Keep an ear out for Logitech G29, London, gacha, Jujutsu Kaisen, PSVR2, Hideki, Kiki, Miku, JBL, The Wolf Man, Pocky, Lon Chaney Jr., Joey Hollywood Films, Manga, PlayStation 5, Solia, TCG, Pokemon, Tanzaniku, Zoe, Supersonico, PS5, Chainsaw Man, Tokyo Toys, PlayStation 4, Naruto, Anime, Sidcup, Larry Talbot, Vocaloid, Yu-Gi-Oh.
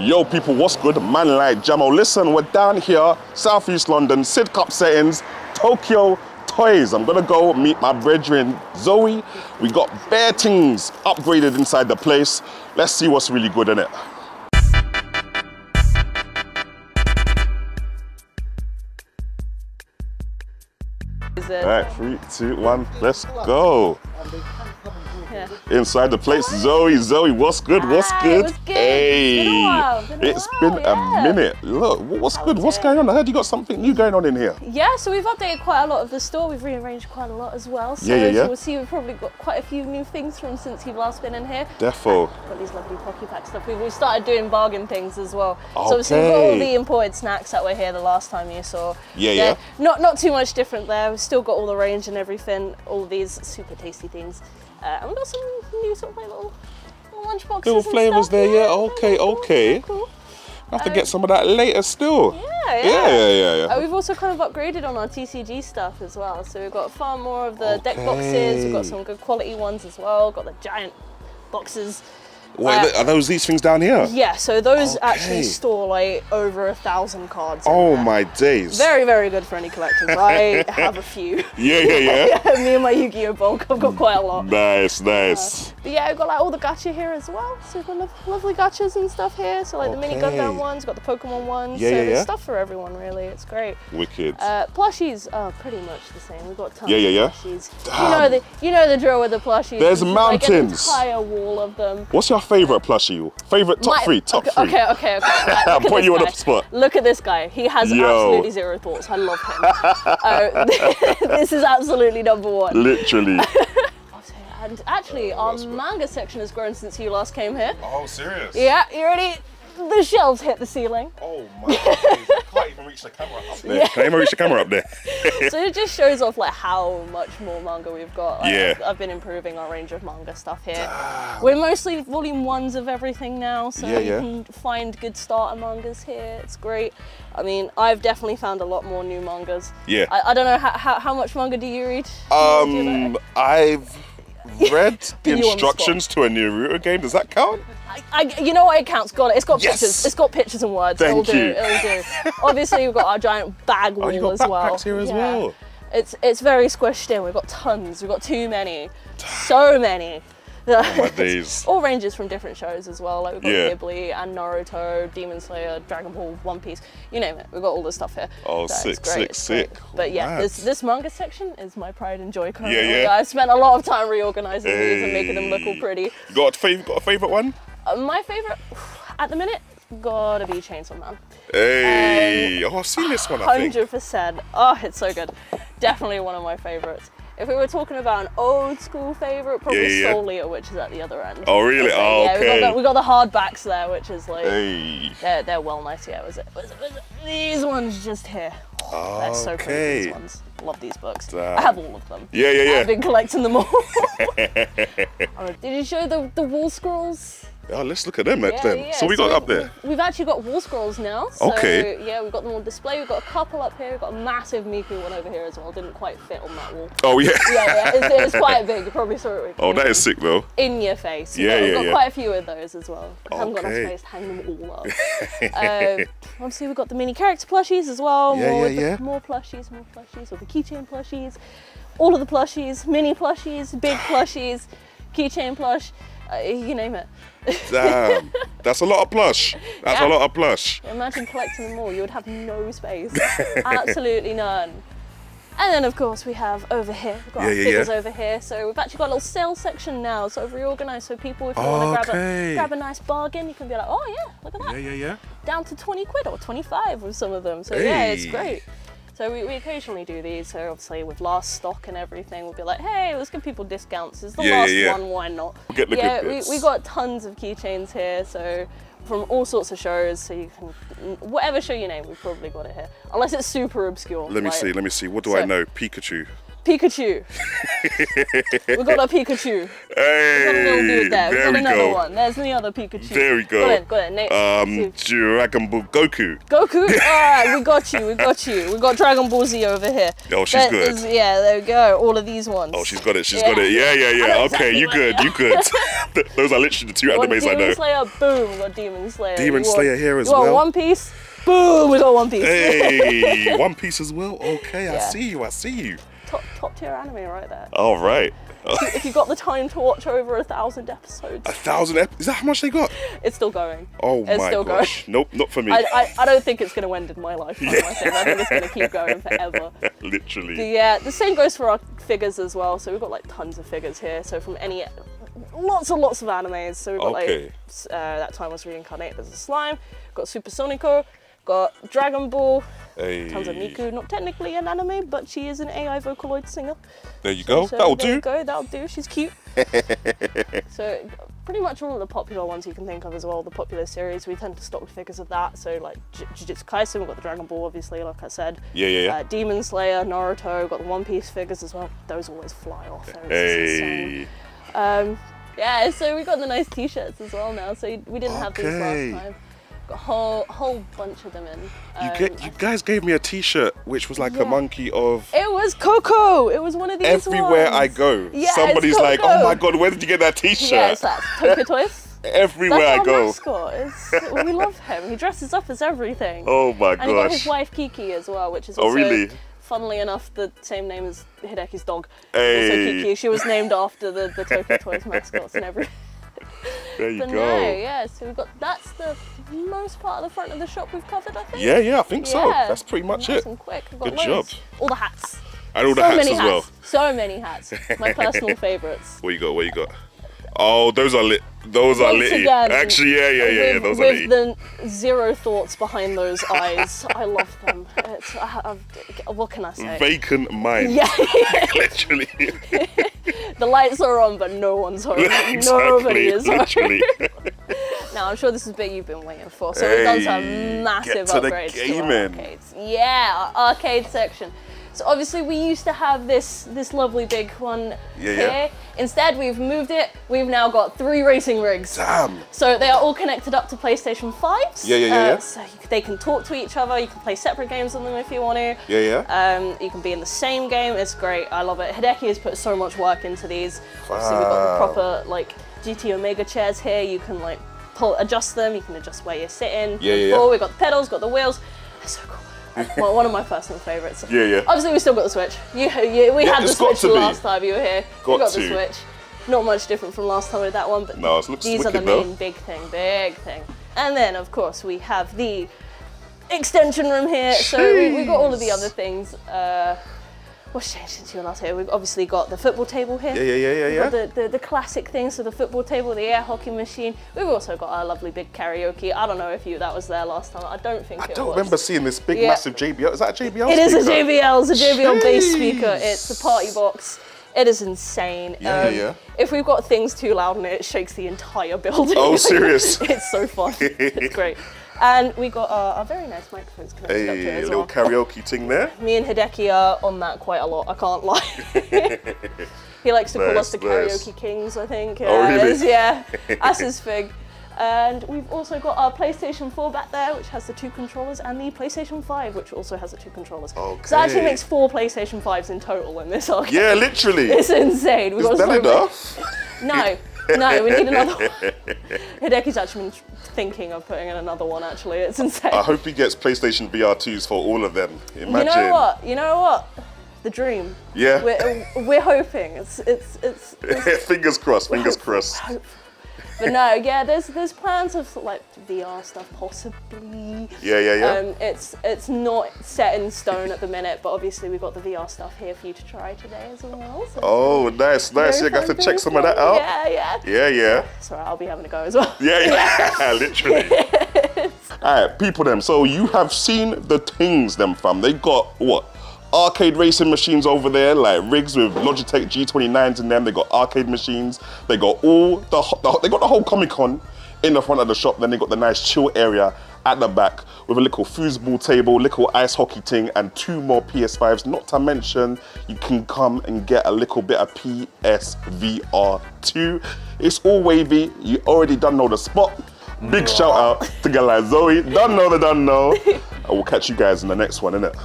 Yo people, what's good? Man like Jamo. Listen, we're down here, Southeast London, Sidcup settings, Tokyo Toys. I'm gonna go meet my brethren Zoe. We got bare things upgraded inside the place. Let's see what's really good in it. Alright, 3, 2, 1, let's go. Yeah. Inside the place, Zoe, what's good? What's good? What's good? Hey, it's been a minute. Look, what's good? What's going on? I heard you got something new going on in here. Yeah, so we've updated quite a lot of the store. We've rearranged quite a lot as well. So as you will see, we've probably got quite a few new things from since you've last been in here. Defo. We've got these lovely Pocky Pack stuff. We started doing bargain things as well. Okay. So we've got all the imported snacks that were here the last time you saw. Yeah. Not too much different there. We've still got all the range and everything. All these super tasty things. And we've got some new sort of like little lunch boxes. Little flavours there, yeah. Okay. Cool. I have to get some of that later still. Yeah. We've also kind of upgraded on our TCG stuff as well. So we've got far more of the deck boxes. We've got some good quality ones as well. Got the giant boxes. Wait, are those these things down here? Yeah, so those actually store like over 1,000 cards. Oh my days. Very, very good for any collectors. I have a few. Yeah. Me and my Yu-Gi-Oh bulk, I've got quite a lot. Nice. But yeah, we've got like all the gacha here as well. So we've got lovely gachas and stuff here. So like the mini Godbound ones, got the Pokemon ones. So there's stuff for everyone really, it's great. Wicked. Plushies are pretty much the same. We've got tons of plushies. You know the drill with the plushies. There's mountains. Like an entire wall of them. What's your favorite plushie? Favorite top three. Okay. I'll put you on the spot. Look at this guy. He has absolutely zero thoughts. I love him. This is absolutely number one. Literally. And actually, our manga section has grown since you last came here. Oh, serious? Yeah. You ready? The shelves hit the ceiling. Oh my goodness, I can't even reach the camera up there. So it just shows off like how much more manga we've got. Like, I've been improving our range of manga stuff here. We're mostly volume 1s of everything now, so you can find good starter mangas here. It's great. I mean, I've definitely found a lot more new mangas. Yeah. I don't know, how much manga do you read? I've read the instructions to a new Naruto game. Does that count? You know what, it counts. Got it. It's got pictures. It's got pictures and words. It'll do. Obviously, we've got our giant bag wall as well. Backpacks here as well. It's very squished in. We've got tons. We've got too many. So many. Oh my days. All ranges from different shows as well. Like we've got Ghibli and Naruto, Demon Slayer, Dragon Ball, One Piece. You name it. We've got all this stuff here. Oh, sick. But yeah, this manga section is my pride and joy. I spent a lot of time reorganizing these and making them look all pretty. Got a favorite one? My favorite at the minute. Gotta be Chainsaw Man. Hey, I've seen this one. 100%. Oh, it's so good. Definitely one of my favorites. If we were talking about an old school favorite, probably Solia, which is at the other end. Oh really? Oh, yeah, okay. We got the hardbacks there, which is like they're well nice. Yeah, was it? These ones just here. Oh, they're so pretty. These ones. Love these books. I have all of them. Yeah. I've been collecting them all. Did you show the wall scrolls? Oh, let's look at them then. Yeah. So we got up there. We've actually got wall scrolls now. So yeah, we've got them on display. We've got a couple up here. We've got a massive Miku one over here as well. Didn't quite fit on that wall. Oh yeah. It's quite big. You probably saw it. Oh, that is sick though. In your face. We've got quite a few of those as well. I haven't got enough space to hang them all up. Obviously, we've got the mini character plushies as well. More plushies. Or the keychain plushies. All of the plushies. Mini plushies. Big plushies. Keychain plush. You name it. Damn, that's a lot of plush. That's a lot of plush. Imagine collecting them all, you would have no space. Absolutely none. And then of course we have over here, we've got our figures over here. So we've actually got a little sale section now, so I've reorganized so people, if you want to grab a nice bargain, you can be like, oh yeah, look at that. Yeah. Down to 20 quid or 25 with some of them. So yeah, it's great. So we occasionally do these, so obviously with last stock and everything, we'll be like, hey, let's give people discounts. It's the last one, why not? Get the good bits. We got tons of keychains here, so from all sorts of shows, so you can, whatever show you name, we've probably got it here. Unless it's super obscure. Let me see, what do I know? Pikachu. Pikachu. We got a Pikachu. Hey, we got a little dude there. There we got another one. There's the other Pikachu. There we go. Go ahead. Next. Dragon Ball Goku. Goku. All right, we got you. We got Dragon Ball Z over here. Oh, she's good. Yeah, there we go. All of these ones. Oh, she's got it. She's got it. Yeah. Okay, you good. Those are literally the two animes I know. Demon Slayer. Boom. We got Demon Slayer. Demon Slayer here as well. You want One Piece? Boom. We got One Piece. Hey, One Piece as well. Okay, yeah. I see you. Top tier anime right there. All right. If you got the time to watch over 1,000 episodes. 1,000 episodes? Is that how much they got? It's still going. Oh my gosh. It's still going. Nope, not for me. I don't think it's going to end in my lifetime. Yeah. I think it's going to keep going forever. Literally. The same goes for our figures as well. So we've got like tons of figures here. So from any, lots and lots of animes. So we've got like That Time I Was Reincarnated. There's a slime. We've got Supersonico. Got Dragon Ball, Tanzaniku, not technically an anime, but she is an AI Vocaloid singer. There you go, that'll do, she's cute. So pretty much all of the popular ones you can think of as well, the popular series, we tend to stock figures of that. So like Jujutsu Kaisen, we've got the Dragon Ball obviously, like I said. Yeah. Demon Slayer, Naruto, we've got the One Piece figures as well. Those always fly off. Yeah, so we got the nice t-shirts as well now, so we didn't have these last time. A whole bunch of them in. You guys gave me a t-shirt which was like a monkey of... It was Coco! It was one of these Everywhere ones. I go, somebody's like, oh my god, where did you get that t-shirt? Yeah, it's like Tokyo Toys. Everywhere I go. We love him. He dresses up as everything. Oh my gosh. And he got his wife Kiki as well, which is also... Oh really? Funnily enough, the same name as Hideki's dog. Hey. Also Kiki. She was named after the Tokyo Toys mascots and everything. There you go. So we've got, that's the most part of the front of the shop we've covered, I think. Yeah, I think so. That's pretty much it. Nice and quick. Good job. All the hats. And all the hats as well. So many hats. My personal favourites. What you got? Oh, those are lit. Those are litty. Actually, yeah. Those are litty. With the zero thoughts behind those eyes. I love them. What can I say? Vacant mind. Yeah. Literally. The lights are on, but no one's home. Exactly, nobody is home. Literally. Now, I'm sure this is bit you've been waiting for. So we've done some massive upgrades to our arcades. Yeah, our arcade section. So obviously we used to have this lovely big one here. Instead, we've moved it. We've now got 3 racing rigs. Damn. So they are all connected up to PlayStation 5s. So they can talk to each other. You can play separate games on them if you want to. You can be in the same game. It's great. I love it. Hideki has put so much work into these. Wow. So we've got the proper like GT Omega chairs here. You can like adjust them. You can adjust where you're sitting. We've got the pedals, got the wheels. That's so cool. Well, one of my personal favourites. Obviously, we still got the Switch. We had the Switch last time you were here. We got the Switch. Not much different from last time with that one, but no, these are the main big thing. And then, of course, we have the extension room here. Jeez. So we got all of the other things. What's changed since you were last here? We've obviously got the football table here. We've got the classic things, so the football table, the air hockey machine. We've also got our lovely big karaoke. I don't know if that was there last time. I don't think it was. I don't remember seeing this big, massive JBL. Is that a JBL speaker? It is a JBL. It's a JBL bass speaker. It's a party box. It is insane. If we've got things too loud in it, it shakes the entire building. Oh, serious? It's so fun. It's great. And we got our very nice microphones connected up here as well. A little karaoke ting there. Me and Hideki are on that quite a lot, I can't lie. He likes to call us the karaoke kings, I think. Yeah, that's his fig. And we've also got our PlayStation 4 back there, which has the 2 controllers, and the PlayStation 5, which also has the 2 controllers. So that actually makes 4 PlayStation 5s in total in this arcade. Yeah, literally. It's insane. Is that enough? No. No, we need another one. Hideki's actually been thinking of putting in another one, actually. It's insane. I hope he gets PlayStation VR2s for all of them. Imagine. You know what? The dream. Yeah. We're hoping. It's fingers crossed, fingers crossed. But no, there's plans of like VR stuff possibly. It's not set in stone at the minute, but obviously we've got the VR stuff here for you to try today as well. So nice. You got to check some of that out. Sorry, I'll be having a go as well. Literally. All right, people them. So you have seen the things them fam. They got what? Arcade racing machines over there, like rigs with Logitech G29s in them. They got arcade machines. They got they got the whole Comic Con in the front of the shop. Then they got the nice chill area at the back with a little foosball table, little ice hockey thing, and 2 more PS5s, not to mention you can come and get a little bit of PSVR2. It's all wavy, you already done know the spot. Big shout out to guy like Zoe, done know the done know. I will catch you guys in the next one, innit?